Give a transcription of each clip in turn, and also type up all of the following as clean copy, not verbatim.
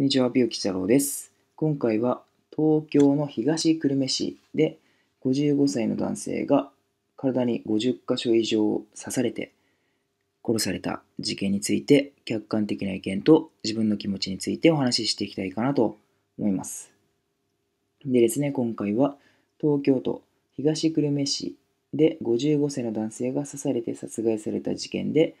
こんにちは、美幸太郎です。今回は東京の東久留米市で55歳の男性が体に50カ所以上刺されて殺された事件について客観的な意見と自分の気持ちについてお話ししていきたいかなと思います。でですね、今回は東京都東久留米市で55歳の男性が刺されて殺害された事件で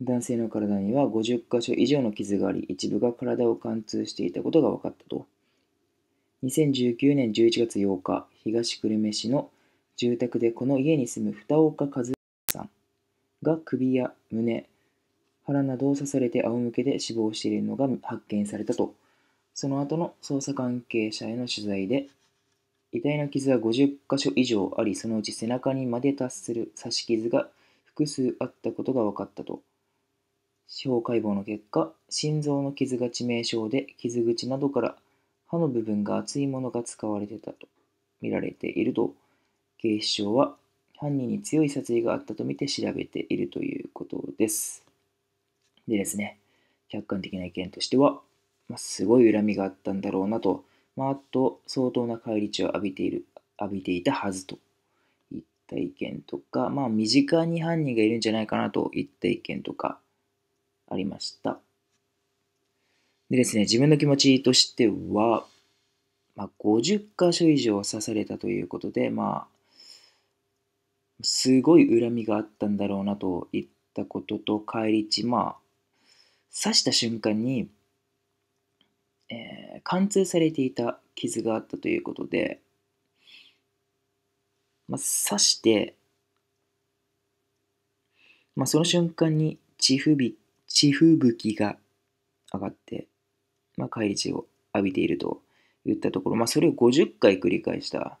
男性の体には50カ所以上の傷があり、一部が体を貫通していたことが分かったと。2019年11月8日、東久留米市の住宅でこの家に住む二岡和也さんが首や胸、腹などを刺されて仰向けで死亡しているのが発見されたと。その後の捜査関係者への取材で、遺体の傷は50カ所以上あり、そのうち背中にまで達する刺し傷が複数あったことが分かったと。司法解剖の結果、心臓の傷が致命傷で、傷口などから歯の部分が厚いものが使われていたと見られていると、警視庁は犯人に強い殺意があったとみて調べているということです。でですね、客観的な意見としては、すごい恨みがあったんだろうなと、あと相当な返り血を浴びていたはずといった意見とか、身近に犯人がいるんじゃないかなといった意見とか、ありました。でですね、自分の気持ちとしては、50カ所以上刺されたということで、すごい恨みがあったんだろうなといったことと、返り血、刺した瞬間に、貫通されていた傷があったということで、刺して、その瞬間に血吹雪が上がって、返り血を浴びているといったところ、それを50回繰り返した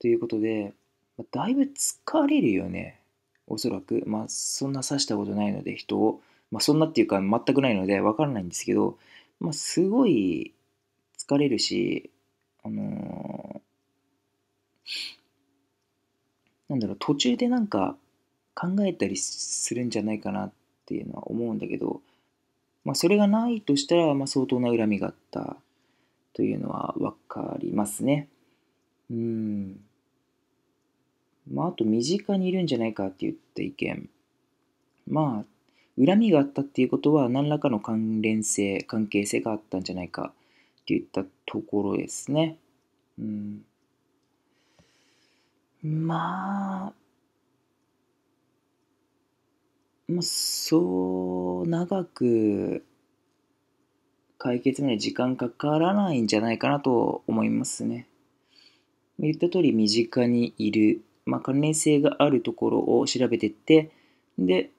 ということで、だいぶ疲れるよね、おそらく。そんな刺したことないので、人を、そんなっていうか全くないので分からないんですけど、すごい疲れるし、途中で考えたりするんじゃないかなっていうのは思うんだけど、それがないとしたら、相当な恨みがあったというのは分かりますね。あと、身近にいるんじゃないかって言った意見。恨みがあったっていうことは、何らかの関係性があったんじゃないかっていったところですね。そう長く解決まで時間かからないんじゃないかなと思いますね。言った通り、身近にいる、関連性があるところを調べていって、で、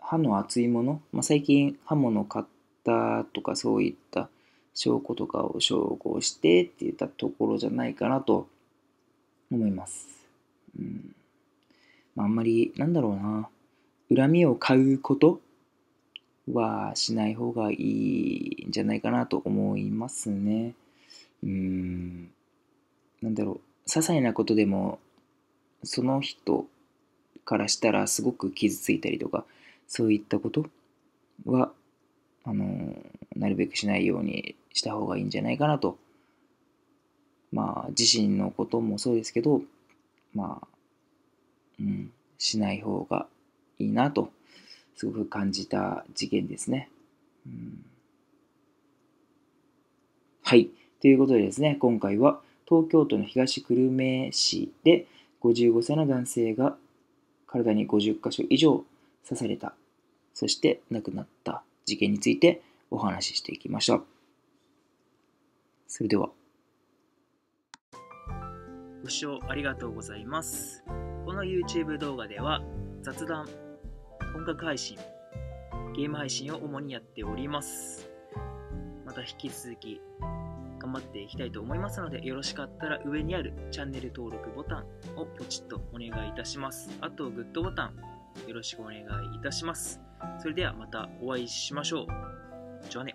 歯の厚いもの、最近刃物買ったとかそういった証拠とかを照合してっていったところじゃないかなと思います。あんまり、恨みを買うことはしない方がいいんじゃないかなと思いますね。些細なことでも、その人からしたらすごく傷ついたりとか、そういったことは、なるべくしないようにした方がいいんじゃないかなと。自身のこともそうですけど、しない方がいいなとすごく感じた事件ですね。はい、ということでですね、今回は東京都の東久留米市で55歳の男性が体に50カ所以上刺された、そして亡くなった事件についてお話ししていきました。それでは。ご視聴ありがとうございます。この YouTube 動画では雑談、音楽配信、ゲーム配信を主にやっております。また引き続き頑張っていきたいと思いますので、よろしかったら上にあるチャンネル登録ボタンをポチッとお願いいたします。あとグッドボタンよろしくお願いいたします。それではまたお会いしましょう。じゃあね。